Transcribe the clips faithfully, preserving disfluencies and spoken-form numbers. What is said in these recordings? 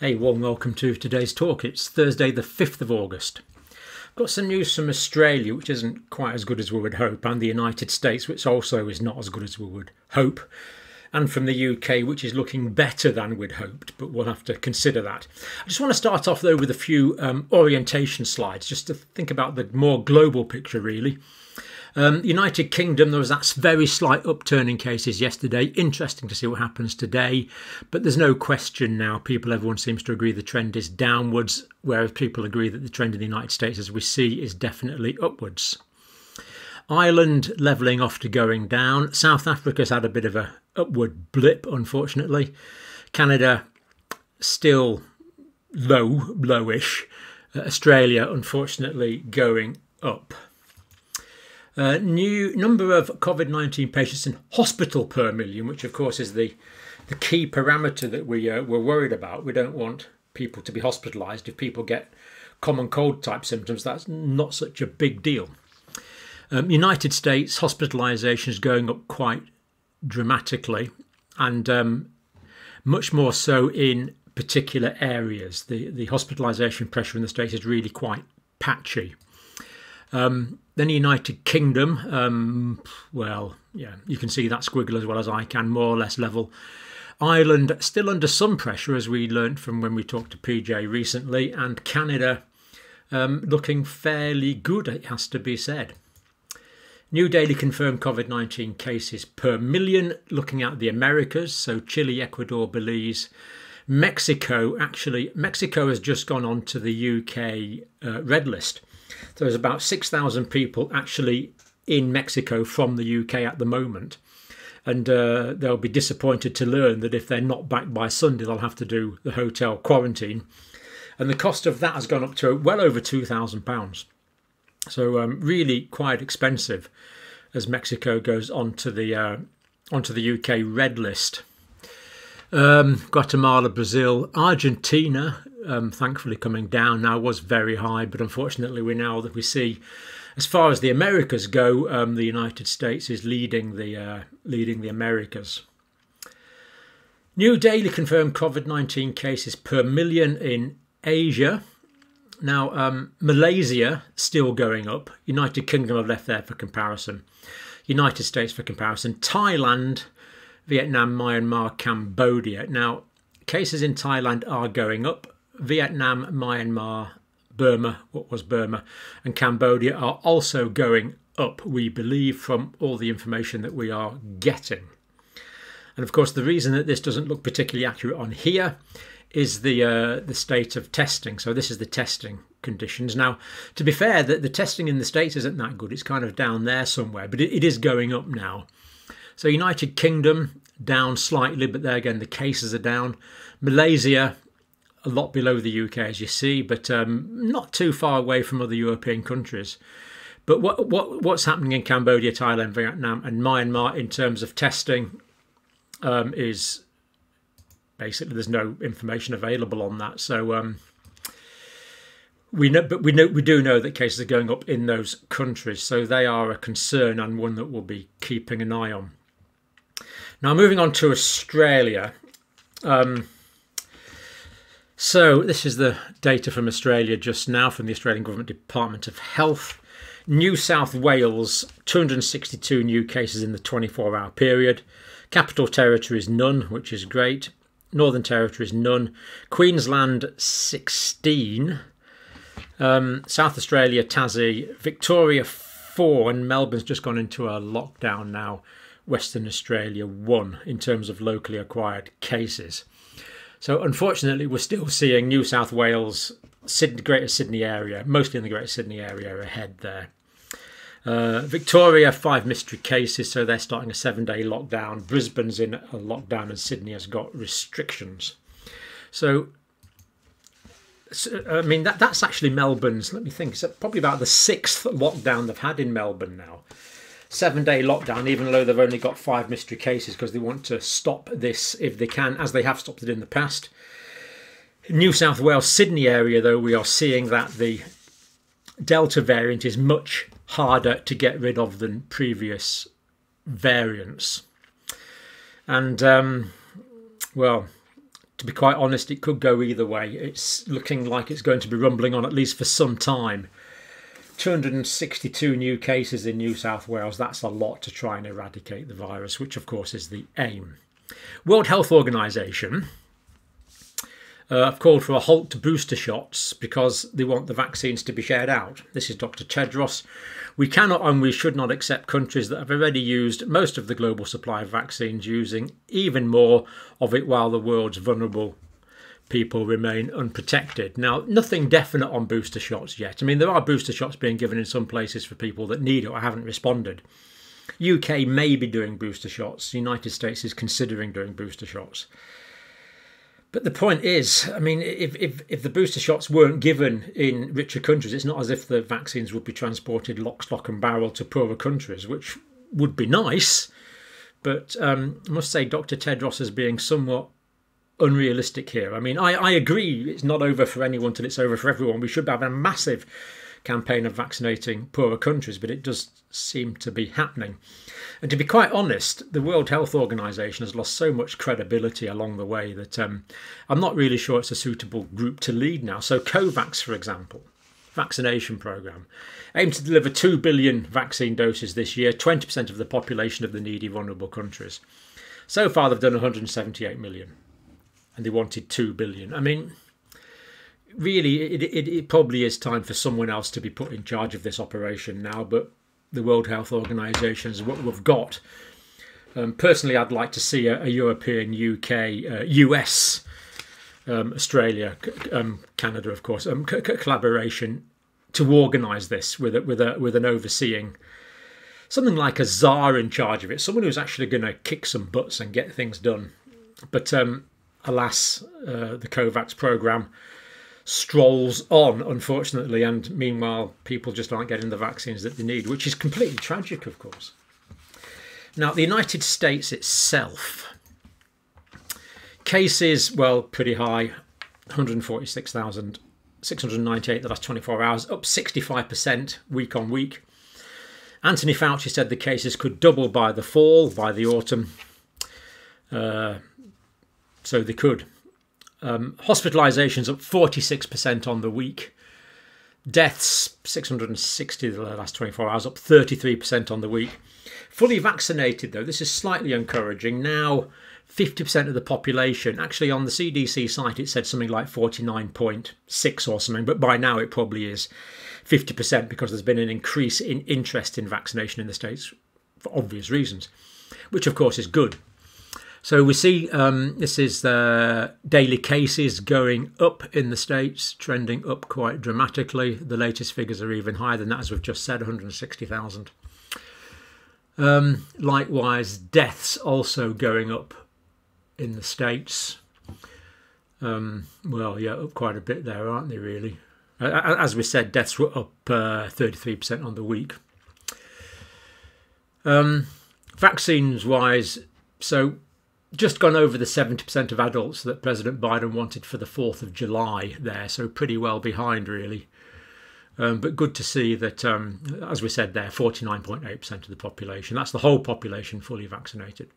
Hey, warm welcome to today's talk. It's Thursday the fifth of August. I've got some news from Australia, which isn't quite as good as we would hope, and the United States, which also is not as good as we would hope, and from the U K, which is looking better than we'd hoped, but we'll have to consider that. I just want to start off, though, with a few um, orientation slides, just to think about the more global picture, really. Um, United Kingdom, there was that very slight upturn in cases yesterday. Interesting to see what happens today. But there's no question now. People, everyone seems to agree the trend is downwards, whereas people agree that the trend in the United States, as we see, is definitely upwards. Ireland levelling off to going down. South Africa's had a bit of an upward blip, unfortunately. Canada, still low, lowish. Uh, Australia, unfortunately, going up. Uh, new number of COVID nineteen patients in hospital per million, which of course is the, the key parameter that we, uh, we're worried about. We don't want people to be hospitalised. If people get common cold type symptoms, that's not such a big deal. Um, United States hospitalisation is going up quite dramatically, and um, much more so in particular areas. The, the hospitalisation pressure in the States is really quite patchy. Um, then the United Kingdom, um, well, yeah, you can see that squiggle as well as I can, more or less level. Ireland still under some pressure, as we learnt from when we talked to P J recently, and Canada um, looking fairly good, it has to be said. New daily confirmed COVID nineteen cases per million, looking at the Americas, so Chile, Ecuador, Belize, Mexico. Actually, Mexico has just gone on to the U K uh, red list. There's about six thousand people actually in Mexico from the U K at the moment. And uh, they'll be disappointed to learn that if they're not back by Sunday, they'll have to do the hotel quarantine. And the cost of that has gone up to well over two thousand pounds. So um, really quite expensive as Mexico goes onto the, uh, onto the U K red list. Um, Guatemala, Brazil, Argentina, um, thankfully coming down now, was very high, but unfortunately we now that we see, as far as the Americas go, um, the United States is leading the uh, leading the Americas. New daily confirmed COVID nineteen cases per million in Asia. Now um, Malaysia still going up. United Kingdom I've left there for comparison. United States for comparison. Thailand, Vietnam, Myanmar, Cambodia. Now, cases in Thailand are going up. Vietnam, Myanmar, Burma, what was Burma, and Cambodia are also going up, we believe, from all the information that we are getting. And of course, the reason that this doesn't look particularly accurate on here is the uh, the state of testing. So this is the testing conditions. Now, to be fair, the, the testing in the States isn't that good. It's kind of down there somewhere, but it, it is going up now. So United Kingdom down slightly, but there again, the cases are down. Malaysia, a lot below the U K, as you see, but um, not too far away from other European countries. But what, what what's happening in Cambodia, Thailand, Vietnam and Myanmar in terms of testing um, is basically there's no information available on that. So um, we know, but we know we do know that cases are going up in those countries. So they are a concern and one that we'll be keeping an eye on. Now, moving on to Australia. Um, so this is the data from Australia just now from the Australian Government Department of Health. New South Wales, two hundred sixty-two new cases in the twenty-four hour period. Capital Territory is none, which is great. Northern Territory is none. Queensland, sixteen. Um, South Australia, Tassie, Victoria, four. And Melbourne's just gone into a lockdown now. Western Australia one in terms of locally acquired cases. So unfortunately we're still seeing New South Wales, Sydney, Greater Sydney area, mostly in the Greater Sydney area ahead there. Uh, Victoria, five mystery cases, so they're starting a seven day lockdown. Brisbane's in a lockdown and Sydney has got restrictions. So, so I mean, that, that's actually Melbourne's, let me think, it's probably about the sixth lockdown they've had in Melbourne now. Seven day lockdown, even though they've only got five mystery cases, because they want to stop this if they can, as they have stopped it in the past. New South Wales, Sydney area, though, we are seeing that the Delta variant is much harder to get rid of than previous variants. And, um, well, to be quite honest, it could go either way. It's looking like it's going to be rumbling on at least for some time. two hundred sixty-two new cases in New South Wales. That's a lot to try and eradicate the virus, which of course is the aim. World Health Organization uh, have called for a halt to booster shots because they want the vaccines to be shared out. This is Doctor Tedros. We cannot and we should not accept countries that have already used most of the global supply of vaccines using even more of it while the world's vulnerable people remain unprotected. Now, nothing definite on booster shots yet. I mean, there are booster shots being given in some places for people that need it or haven't responded. U K may be doing booster shots. The United States is considering doing booster shots. But the point is, I mean, if, if, if the booster shots weren't given in richer countries, it's not as if the vaccines would be transported lock, stock and barrel to poorer countries, which would be nice. But um, I must say Doctor Tedros is being somewhat unrealistic here. I mean, I, I agree it's not over for anyone till it's over for everyone. We should have a massive campaign of vaccinating poorer countries, but it does seem to be happening. And to be quite honest, the World Health Organization has lost so much credibility along the way that um, I'm not really sure it's a suitable group to lead now. So COVAX, for example, vaccination program, aimed to deliver two billion vaccine doses this year, twenty percent of the population of the needy, vulnerable countries. So far, they've done one hundred seventy-eight million. And they wanted two billion. I mean, really, it, it, it probably is time for someone else to be put in charge of this operation now, but the World Health Organization is what we've got. Um, personally, I'd like to see a, a European, U K, uh, U S, um, Australia, um, Canada, of course, um, c c collaboration to organize this with, a, with, a, with an overseeing, something like a czar in charge of it, someone who's actually going to kick some butts and get things done. But um, alas, uh, the COVAX programme strolls on, unfortunately, and meanwhile people just aren't getting the vaccines that they need, which is completely tragic, of course. Now, the United States itself, cases, well, pretty high, one hundred forty-six thousand six hundred ninety-eight the last twenty-four hours, up sixty-five percent week on week. Anthony Fauci said the cases could double by the fall, by the autumn. Uh... So they could. Um, hospitalisations up forty-six percent on the week. Deaths, six hundred sixty the last twenty-four hours, up thirty-three percent on the week. Fully vaccinated, though, this is slightly encouraging. Now, fifty percent of the population, actually on the C D C site, it said something like forty-nine point six or something, but by now it probably is fifty percent because there's been an increase in interest in vaccination in the States for obvious reasons, which of course is good. So we see um, this is the daily cases going up in the States, trending up quite dramatically. The latest figures are even higher than that, as we've just said, one hundred sixty thousand. Um, likewise, deaths also going up in the States. Um, well, yeah, up quite a bit there, aren't they, really? As we said, deaths were up uh, thirty-three percent on the week. Um, Vaccines-wise, so... just gone over the seventy percent of adults that President Biden wanted for the fourth of July there, so pretty well behind, really. Um, but good to see that, um, as we said there, forty-nine point eight percent of the population. That's the whole population fully vaccinated.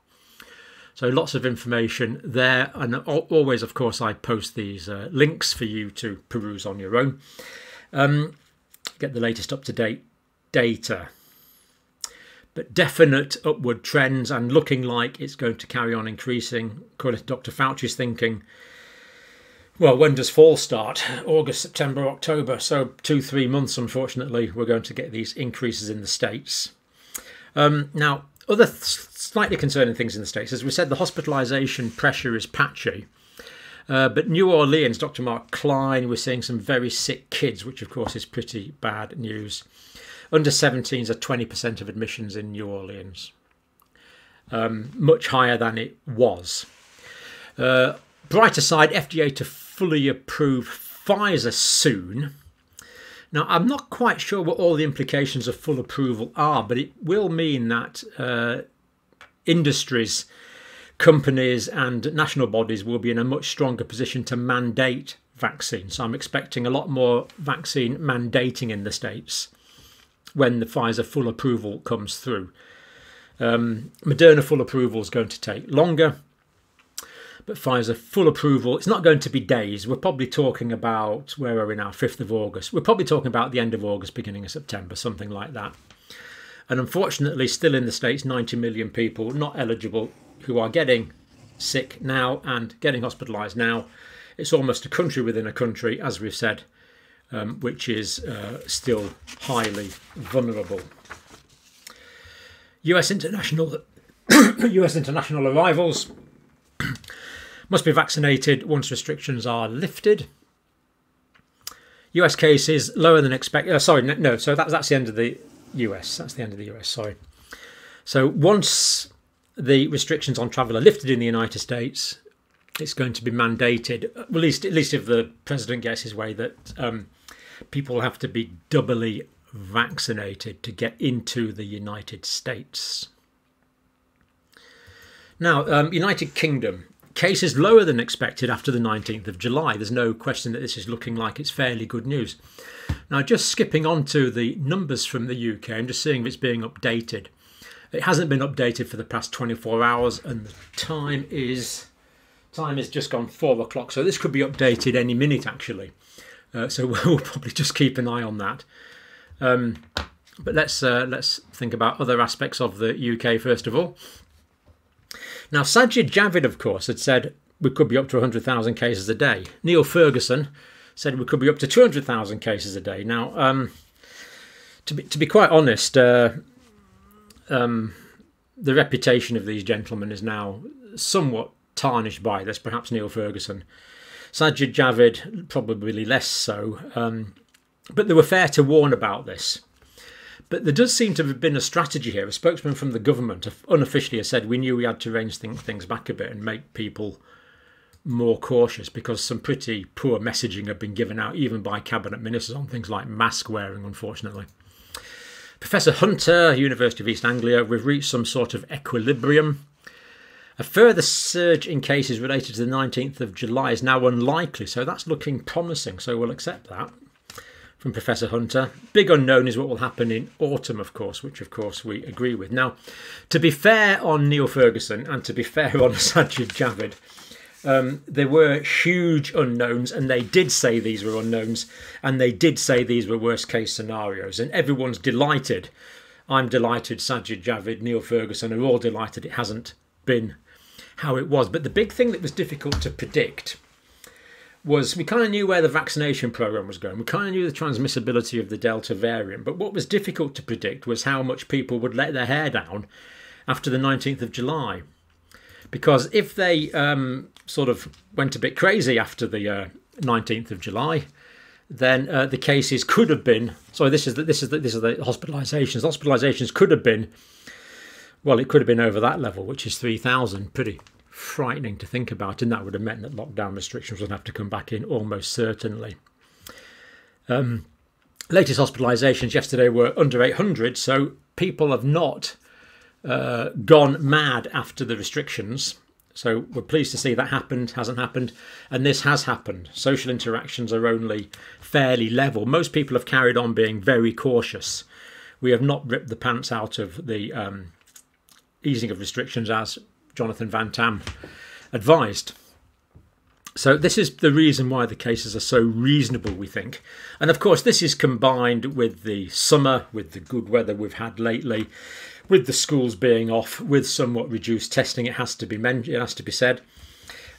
So lots of information there. And always, of course, I post these uh, links for you to peruse on your own. Um, get the latest up-to-date data. But definite upward trends and looking like it's going to carry on increasing, according to Doctor Fauci's thinking. Well, when does fall start? August, September, October. So two, three months, unfortunately, we're going to get these increases in the States. Um, now, other th slightly concerning things in the States. As we said, the hospitalisation pressure is patchy. Uh, but New Orleans, Doctor Mark Klein, we're seeing some very sick kids, which, of course, is pretty bad news. Under seventeens are twenty percent of admissions in New Orleans, um, much higher than it was. Uh, brighter side, F D A to fully approve Pfizer soon. Now, I'm not quite sure what all the implications of full approval are, but it will mean that uh, industries, companies and national bodies will be in a much stronger position to mandate vaccines. So I'm expecting a lot more vaccine mandating in the States when the Pfizer full approval comes through. Um, Moderna full approval is going to take longer. but Pfizer full approval. It's not going to be days. We're probably talking about, where are we now, fifth of August. We're probably talking about the end of August, beginning of September, something like that. And unfortunately, still in the States, ninety million people not eligible who are getting sick now and getting hospitalised now. It's almost a country within a country, as we've said, um, which is uh, still highly vulnerable. U S international, U S international arrivals must be vaccinated once restrictions are lifted. U S cases lower than expected. Uh, sorry, no. So that, that's the end of the U S. That's the end of the U S. Sorry. So once the restrictions on travel are lifted in the United States, it's going to be mandated, at least at least if the president gets his way, that um, people have to be doubly vaccinated to get into the United States. Now, um, United Kingdom, cases lower than expected after the nineteenth of July. There's no question that this is looking like it's fairly good news. Now, just skipping on to the numbers from the U K and just seeing if it's being updated. It hasn't been updated for the past twenty-four hours, and the time is time is just gone four o'clock. So this could be updated any minute, actually. Uh, so we'll probably just keep an eye on that. Um, but let's uh, let's think about other aspects of the U K first of all. Now, Sajid Javid, of course, had said we could be up to one hundred thousand cases a day. Neil Ferguson said we could be up to two hundred thousand cases a day. Now, um, to be to be quite honest, uh, um, the reputation of these gentlemen is now somewhat tarnished by this. Perhaps Neil Ferguson, Sajid Javid, probably less so. Um, But they were fair to warn about this. But there does seem to have been a strategy here. A spokesman from the government unofficially has said we knew we had to range things back a bit and make people more cautious, because some pretty poor messaging had been given out, even by cabinet ministers, on things like mask wearing, unfortunately. Professor Hunter, University of East Anglia, we've reached some sort of equilibrium. A further surge in cases related to the nineteenth of July is now unlikely, so that's looking promising, so we'll accept that. From Professor Hunter. Big unknown is what will happen in autumn, of course, which of course we agree with. Now, to be fair on Neil Ferguson and to be fair on Sajid Javid, um, there were huge unknowns, and they did say these were unknowns, and they did say these were worst case scenarios, and everyone's delighted. I'm delighted, Sajid Javid, Neil Ferguson are all delighted it hasn't been how it was. But the big thing that was difficult to predict was we kind of knew where the vaccination programme was going. We kind of knew the transmissibility of the Delta variant. But what was difficult to predict was how much people would let their hair down after the nineteenth of July. Because if they um, sort of went a bit crazy after the uh, nineteenth of July, then uh, the cases could have been... Sorry, this is the, this is the, this is the hospitalisations. Hospitalisations could have been... Well, it could have been over that level, which is three thousand. Pretty frightening to think about, and that would have meant that lockdown restrictions would have to come back in almost certainly. Um, latest hospitalisations yesterday were under eight hundred, so people have not uh, gone mad after the restrictions. So we're pleased to see that happened, hasn't happened, and this has happened. Social interactions are only fairly level. Most people have carried on being very cautious. We have not ripped the pants out of the um, easing of restrictions as Jonathan Van Tam advised. So this is the reason why the cases are so reasonable, we think. And of course, this is combined with the summer, with the good weather we've had lately, with the schools being off, with somewhat reduced testing. It has to be mentioned. It has to be said.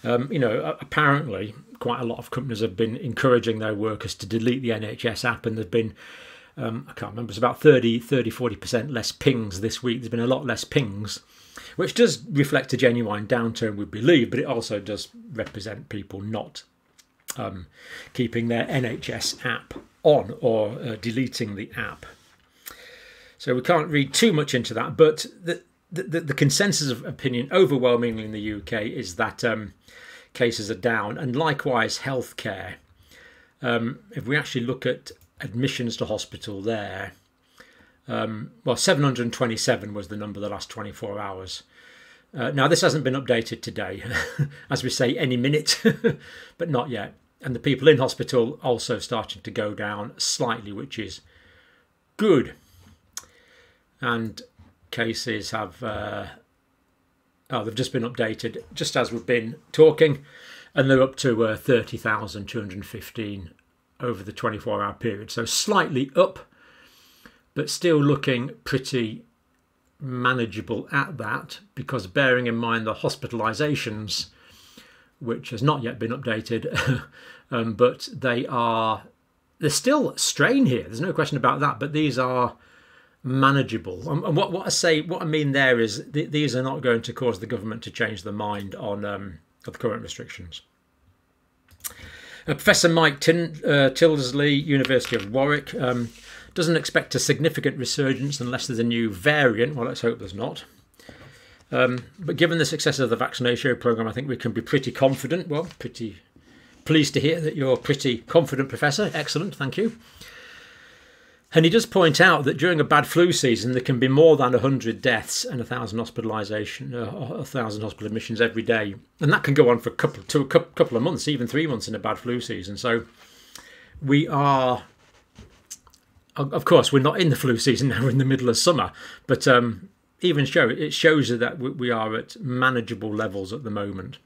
Um, you know, apparently, quite a lot of companies have been encouraging their workers to delete the N H S app, and there've been um, I can't remember. It's about thirty, forty percent less pings this week. There's been a lot less pings, which does reflect a genuine downturn, we believe, but it also does represent people not um, keeping their N H S app on or uh, deleting the app. So we can't read too much into that, but the, the, the consensus of opinion overwhelmingly in the U K is that um, cases are down, and likewise healthcare. Um, if we actually look at admissions to hospital there, Um, well, seven hundred twenty-seven was the number the last twenty-four hours. Uh, now, this hasn't been updated today, as we say, any minute, but not yet. And the people in hospital also starting to go down slightly, which is good. And cases have uh, Oh, they've just been updated just as we've been talking, and they're up to uh, thirty thousand two hundred fifteen over the twenty-four hour period. So slightly up, but still looking pretty manageable at that, because bearing in mind the hospitalizations, which has not yet been updated, um, but they are, there's still strain here. There's no question about that, but these are manageable. And what, what I say, what I mean there is th these are not going to cause the government to change their mind on um, the current restrictions. Uh, Professor Mike Tildesley, University of Warwick, um, doesn't expect a significant resurgence unless there's a new variant. Well, let's hope there's not. Um, but given the success of the vaccination programme, I think we can be pretty confident. Well, pretty pleased to hear that you're pretty confident, Professor. Excellent, thank you. And he does point out that during a bad flu season, there can be more than one hundred deaths and one thousand hospitalisation, uh, one thousand hospital admissions every day. And that can go on for a couple, to a couple of months, even three months in a bad flu season. So we are, of course, we're not in the flu season now, we're in the middle of summer. But um, even show, it shows that we are at manageable levels at the moment,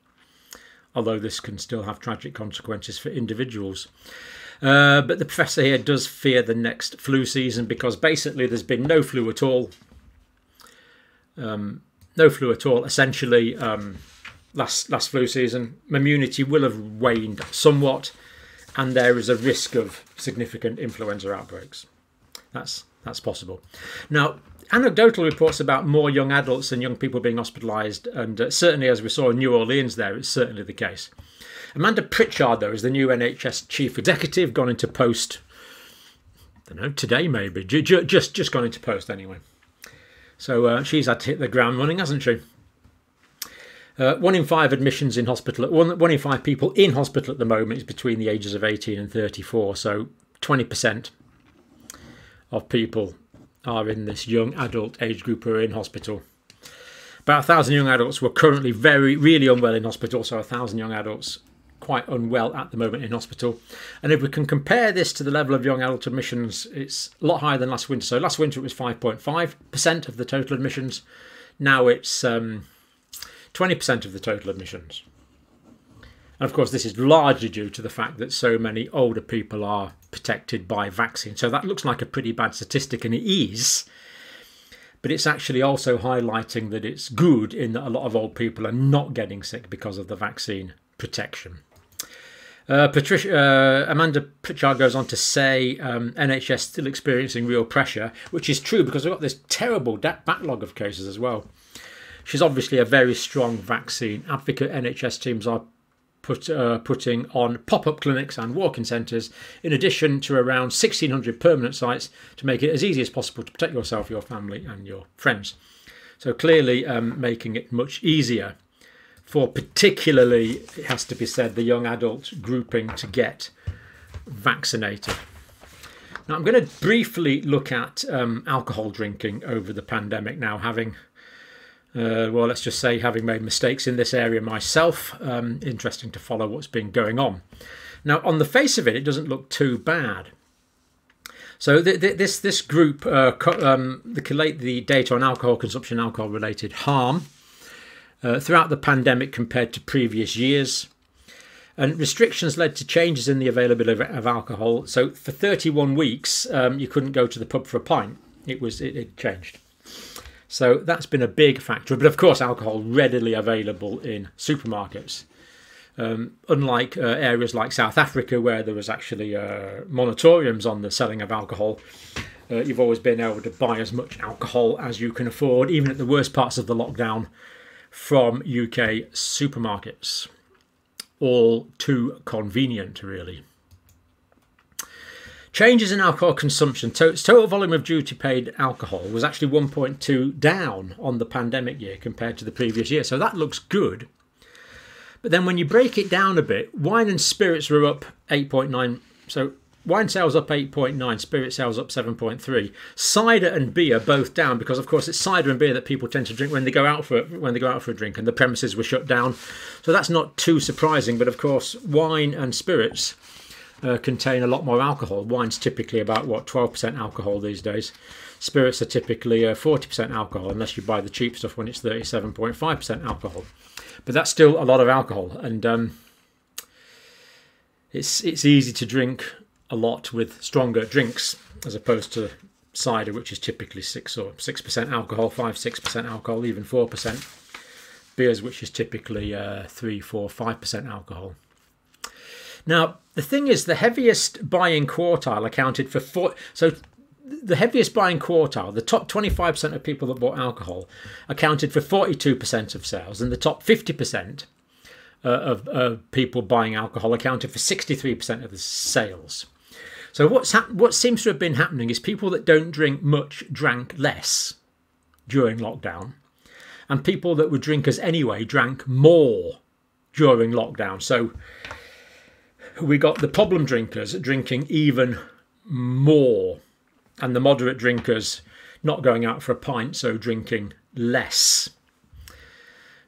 although this can still have tragic consequences for individuals. Uh, but the professor here does fear the next flu season, because basically there's been no flu at all. Um, no flu at all, essentially, um, last, last flu season. Immunity will have waned somewhat, and there is a risk of significant influenza outbreaks. That's, that's possible. Now, anecdotal reports about more young adults and young people being hospitalised, and uh, certainly as we saw in New Orleans there, it's certainly the case. Amanda Pritchard, though, is the new N H S chief executive, gone into post, I don't know, today maybe, just, just gone into post anyway. So uh, she's had to hit the ground running, hasn't she? Uh, one in five admissions in hospital, one, one in five people in hospital at the moment is between the ages of eighteen and thirty-four, so twenty percent of people are in this young adult age group who are in hospital. About one thousand young adults were currently very, really unwell in hospital, so one thousand young adults quite unwell at the moment in hospital. And if we can compare this to the level of young adult admissions, it's a lot higher than last winter. So last winter it was five point five percent of the total admissions. Now it's um, twenty percent of the total admissions. And of course, this is largely due to the fact that so many older people are protected by vaccine. So that looks like a pretty bad statistic, and it is. But it's actually also highlighting that it's good in that a lot of old people are not getting sick because of the vaccine protection. Uh, Patricia, uh, Amanda Pritchard goes on to say um, N H S still experiencing real pressure, which is true because we've got this terrible backlog of cases as well. She's obviously a very strong vaccine advocate. N H S teams are Put, uh, putting on pop-up clinics and walk-in centres, in addition to around sixteen hundred permanent sites, to make it as easy as possible to protect yourself, your family and your friends. So clearly um, making it much easier for, particularly, it has to be said, the young adult grouping to get vaccinated. Now I'm going to briefly look at um, alcohol drinking over the pandemic now, having Uh, well, let's just say, having made mistakes in this area myself, um, interesting to follow what's been going on. Now, on the face of it, it doesn't look too bad. So th th this this group, uh, um, the, the data on alcohol consumption, alcohol-related harm, uh, throughout the pandemic compared to previous years. And restrictions led to changes in the availability of alcohol. So for thirty-one weeks, um, you couldn't go to the pub for a pint. It was it, it changed. So that's been a big factor. But of course, alcohol readily available in supermarkets. Um, unlike uh, areas like South Africa, where there was actually uh, moratoriums on the selling of alcohol, uh, you've always been able to buy as much alcohol as you can afford, even at the worst parts of the lockdown, from U K supermarkets. All too convenient, really. Changes in alcohol consumption. Total volume of duty paid alcohol was actually one point two down on the pandemic year compared to the previous year. So that looks good. But then when you break it down a bit, wine and spirits were up eight point nine. So wine sales up eight point nine, spirit sales up seven point three. Cider and beer both down, because of course it's cider and beer that people tend to drink when they go out for when they go out for a drink, and the premises were shut down. So that's not too surprising. But of course, wine and spirits Uh, contain a lot more alcohol. Wine's typically about, what, twelve percent alcohol these days. Spirits are typically uh, forty percent alcohol, unless you buy the cheap stuff when it's thirty-seven point five percent alcohol. But that's still a lot of alcohol, and um, it's, it's easy to drink a lot with stronger drinks as opposed to cider, which is typically six or six percent alcohol, five, six percent alcohol, even four percent. Beers, which is typically uh, three, four, five percent alcohol. Now, the thing is, the heaviest buying quartile accounted for four. So the heaviest buying quartile, the top twenty-five percent of people that bought alcohol, accounted for forty-two percent of sales, and the top fifty percent uh, of uh, people buying alcohol accounted for sixty-three percent of the sales. So what's hap what seems to have been happening is people that don't drink much drank less during lockdown, and people that were drinkers anyway drank more during lockdown. So we got the problem drinkers drinking even more, and the moderate drinkers not going out for a pint, so drinking less.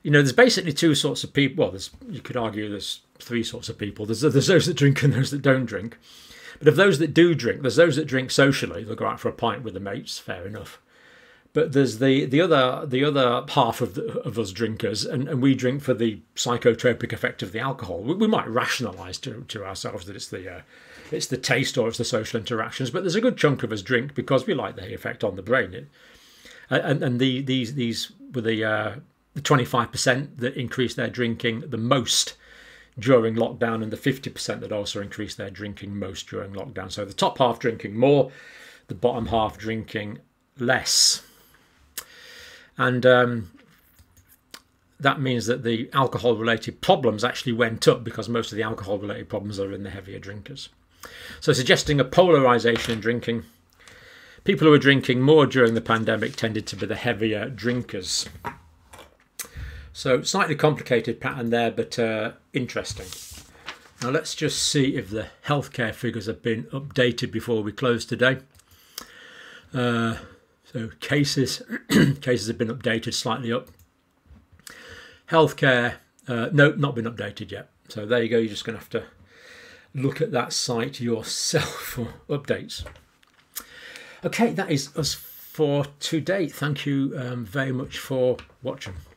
You know, there's basically two sorts of people. Well, there's, you could argue there's three sorts of people. There's, there's those that drink and those that don't drink. But of those that do drink, there's those that drink socially. They'll go out for a pint with the mates, fair enough. But there's the the other the other half of the, of us drinkers, and, and we drink for the psychotropic effect of the alcohol. We, we might rationalise to to ourselves that it's the uh, it's the taste or it's the social interactions. But there's a good chunk of us drink because we like the effect on the brain. It, and and the these these were the uh, the twenty-five percent that increased their drinking the most during lockdown, and the fifty percent that also increased their drinking most during lockdown. So the top half drinking more, the bottom half drinking less. And um, that means that the alcohol-related problems actually went up because most of the alcohol-related problems are in the heavier drinkers. So suggesting a polarisation in drinking. People who were drinking more during the pandemic tended to be the heavier drinkers. So slightly complicated pattern there, but uh, interesting. Now let's just see if the healthcare figures have been updated before we close today. Uh, So cases, cases have been updated slightly up. Healthcare, uh, no, not been updated yet. So there you go. You're just going to have to look at that site yourself for updates. Okay, that is us for today. Thank you um, very much for watching.